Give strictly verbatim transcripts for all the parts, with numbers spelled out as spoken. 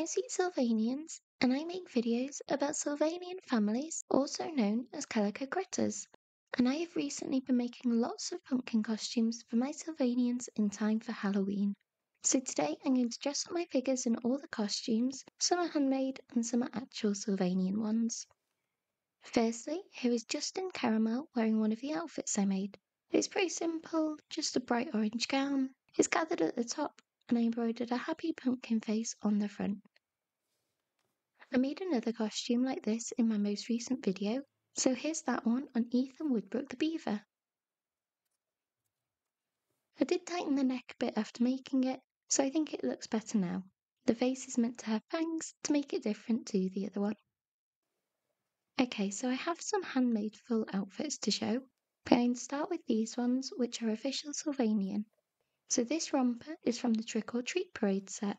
I see Sylvanians, and I make videos about Sylvanian families, also known as Calico Critters. And I have recently been making lots of pumpkin costumes for my Sylvanians in time for Halloween. So today I'm going to dress up my figures in all the costumes. Some are handmade and some are actual Sylvanian ones. Firstly, here is Justin Caramel wearing one of the outfits I made. It's pretty simple, just a bright orange gown. It's gathered at the top, and I embroidered a happy pumpkin face on the front. I made another costume like this in my most recent video, so here's that one on Ethan Woodbrook the beaver. I did tighten the neck a bit after making it, so I think it looks better now. The face is meant to have fangs to make it different to the other one. Okay, so I have some handmade full outfits to show. I'm going to start with these ones, which are official Sylvanian. So this romper is from the Trick or Treat Parade set.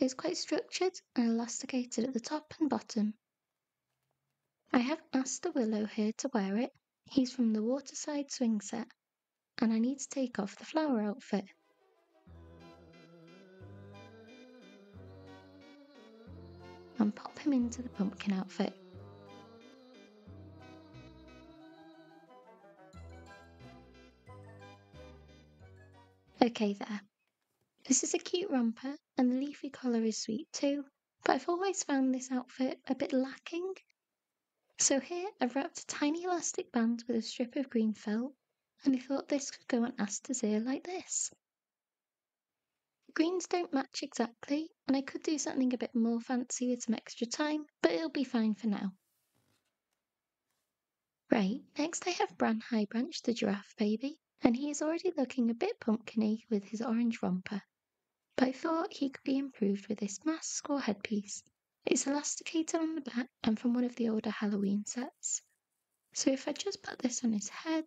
It's quite structured and elasticated at the top and bottom. I have Asta Willow here to wear it. He's from the Waterside Swing set. And I need to take off the flower outfit. And pop him into the pumpkin outfit. Okay, there. This is a cute romper, and the leafy collar is sweet too, but I've always found this outfit a bit lacking. So here I've wrapped a tiny elastic band with a strip of green felt, and I thought this could go on Asta's ear like this. The greens don't match exactly, and I could do something a bit more fancy with some extra time, but it'll be fine for now. Right, next I have Bran Highbranch, the giraffe baby. And he is already looking a bit pumpkiny with his orange romper, but I thought he could be improved with this mask or headpiece. It's elasticated on the back and from one of the older Halloween sets. So if I just put this on his head...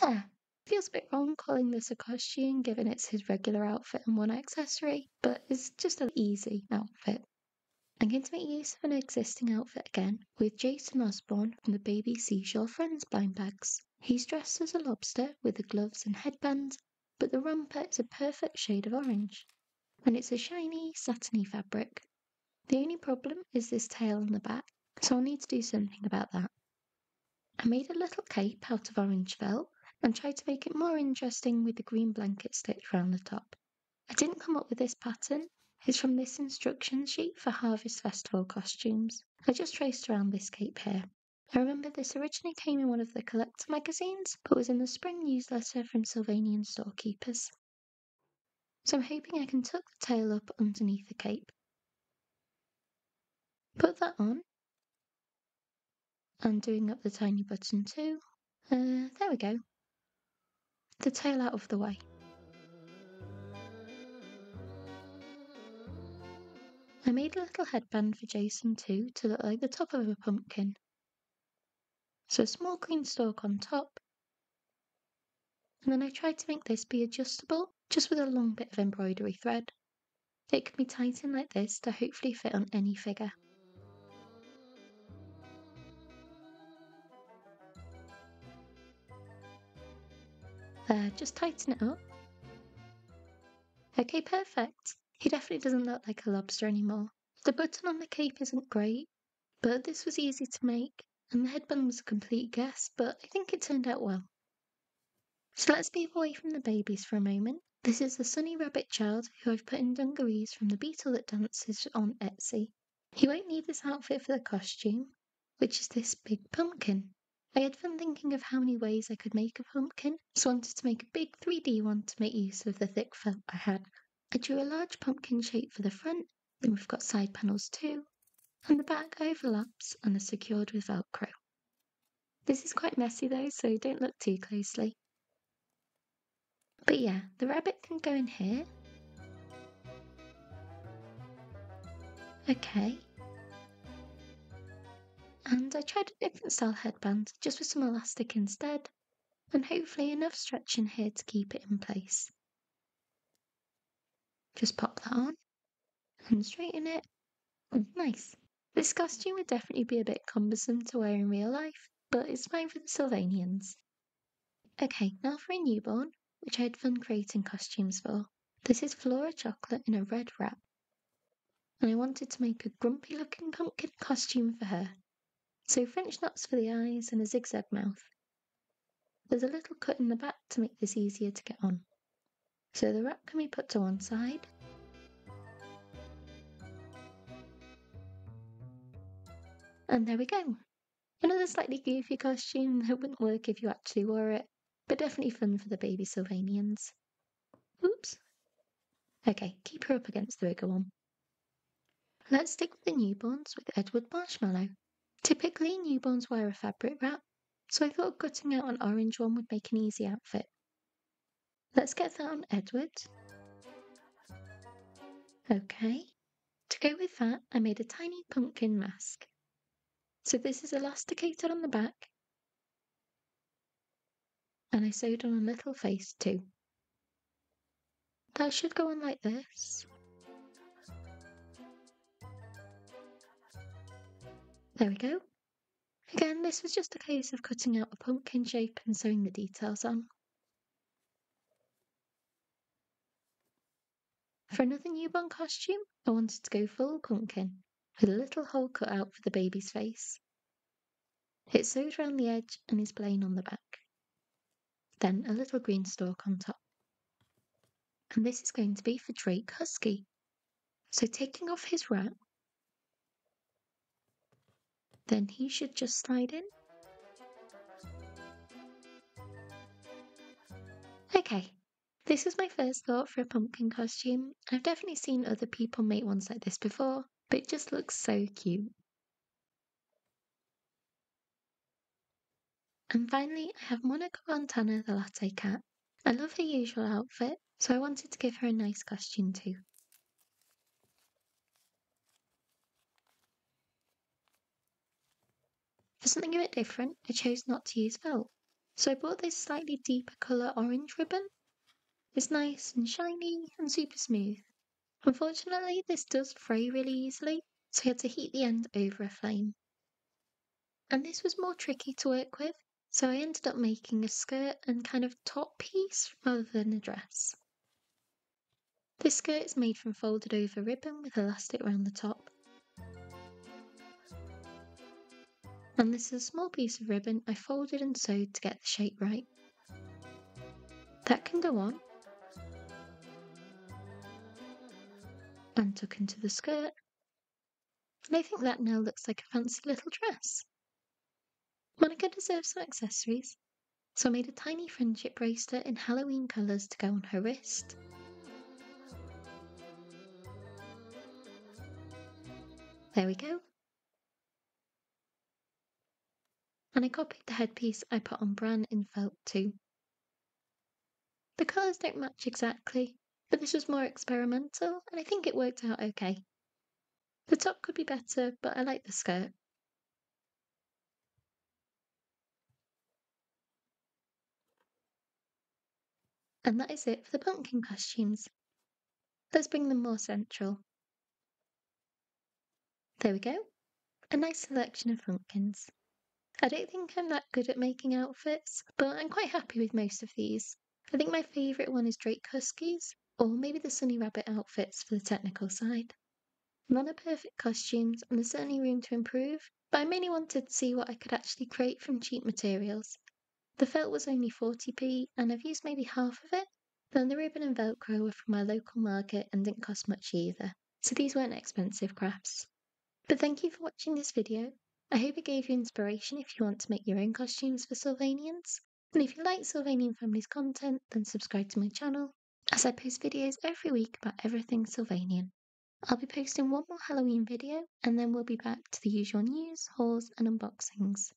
There. Feels a bit wrong calling this a costume given it's his regular outfit and one accessory, but it's just an easy outfit. I'm going to make use of an existing outfit again with Jason Osborne from the Baby Seashore Friends blind bags. He's dressed as a lobster with the gloves and headband, but the romper is a perfect shade of orange, and it's a shiny, satiny fabric. The only problem is this tail on the back, so I'll need to do something about that. I made a little cape out of orange felt and tried to make it more interesting with the green blanket stitch round the top. I didn't come up with this pattern. It's from this instruction sheet for Harvest Festival costumes. I just traced around this cape here. I remember this originally came in one of the collector magazines, but was in the spring newsletter from Sylvanian storekeepers. So I'm hoping I can tuck the tail up underneath the cape. Put that on. And doing up the tiny button too. Uh, there we go. The tail out of the way. I made a little headband for Jason too, to look like the top of a pumpkin. So a small green stalk on top, and then I tried to make this be adjustable, just with a long bit of embroidery thread. It can be tightened like this to hopefully fit on any figure. There, just tighten it up. Okay, perfect. He definitely doesn't look like a lobster anymore. The button on the cape isn't great, but this was easy to make, and the headband was a complete guess, but I think it turned out well. So let's move away from the babies for a moment. This is the sunny rabbit child who I've put in dungarees from The Beetle That Dances on Etsy. He won't need this outfit for the costume, which is this big pumpkin. I had fun thinking of how many ways I could make a pumpkin, so I wanted to make a big three D one to make use of the thick felt I had. I drew a large pumpkin shape for the front, then we've got side panels too, and the back overlaps and is secured with Velcro. This is quite messy though, so don't look too closely. But yeah, the rabbit can go in here. Okay. And I tried a different style headband, just with some elastic instead, and hopefully enough stretch in here to keep it in place. Just pop that on and straighten it. Nice. This costume would definitely be a bit cumbersome to wear in real life, but it's fine for the Sylvanians. Okay, now for a newborn, which I had fun creating costumes for. This is Flora Chocolate in a red wrap. and I wanted to make a grumpy-looking pumpkin costume for her. So French knots for the eyes and a zigzag mouth. There's a little cut in the back to make this easier to get on. So the wrap can be put to one side. And there we go. Another slightly goofy costume that wouldn't work if you actually wore it, but definitely fun for the baby Sylvanians. Oops. Okay, keep her up against the bigger one. Let's stick with the newborns with Edward Marshmallow. Typically, newborns wear a fabric wrap, so I thought cutting out an orange one would make an easy outfit. Let's get that on Edward. Okay. To go with that, I made a tiny pumpkin mask. So this is elasticated on the back, and I sewed on a little face too. That should go on like this. There we go. Again, this was just a case of cutting out a pumpkin shape and sewing the details on. For another newborn costume, I wanted to go full pumpkin, with a little hole cut out for the baby's face. It's sewed round the edge and is plain on the back. Then a little green stalk on top. And this is going to be for Drake Husky. So taking off his wrap, then he should just slide in. Okay, this was my first thought for a pumpkin costume. I've definitely seen other people make ones like this before, but it just looks so cute. And finally, I have Monica Montana, the latte cat. I love her usual outfit, so I wanted to give her a nice costume too. For something a bit different, I chose not to use felt, so I bought this slightly deeper colour orange ribbon. It's nice and shiny and super smooth. Unfortunately, this does fray really easily, so I had to heat the end over a flame. And this was more tricky to work with, so I ended up making a skirt and kind of top piece rather than a dress. This skirt is made from folded over ribbon with elastic around the top. And this is a small piece of ribbon I folded and sewed to get the shape right. That can go on. And tuck into the skirt. And I think that now looks like a fancy little dress. Monica deserves some accessories, so I made a tiny friendship bracelet in Halloween colours to go on her wrist. There we go. And I copied the headpiece I put on Bran in felt too. The colours don't match exactly, but this was more experimental and I think it worked out okay. The top could be better, but I like the skirt. And that is it for the pumpkin costumes. Let's bring them more central. There we go. A nice selection of pumpkins. I don't think I'm that good at making outfits, but I'm quite happy with most of these. I think my favourite one is Drake Huskies, or maybe the Sunny Rabbit outfits for the technical side. None are perfect costumes, and there's certainly room to improve, but I mainly wanted to see what I could actually create from cheap materials. The felt was only forty p, and I've used maybe half of it, then the ribbon and velcro were from my local market and didn't cost much either, so these weren't expensive crafts. But thank you for watching this video. I hope it gave you inspiration if you want to make your own costumes for Sylvanians. And if you like Sylvanian Families content, then subscribe to my channel, as I post videos every week about everything Sylvanian. I'll be posting one more Halloween video, and then we'll be back to the usual news, hauls and unboxings.